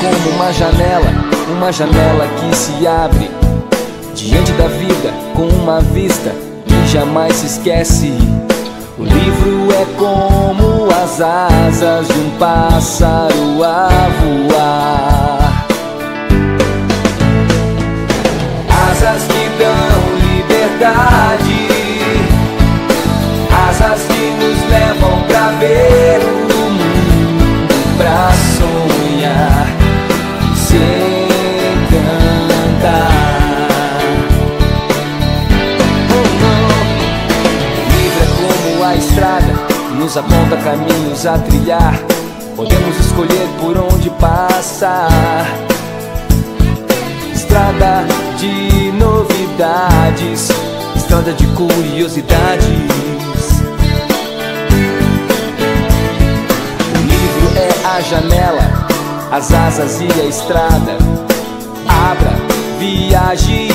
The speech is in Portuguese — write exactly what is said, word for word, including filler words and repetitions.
como uma janela, uma janela que se abre diante da vida com uma vista que jamais se esquece. O livro é como as asas de um pássaro a voar, asas que dão liberdade, asas que nos levam pra ver o mundo, pra sonhar e se encantar. Oh, oh. Livre é como a estrada que nos aponta caminhos a trilhar, podemos escolher por onde passar. Estrada de novidades, estrada de curiosidades. A janela, as asas e a estrada. Abra, viaje.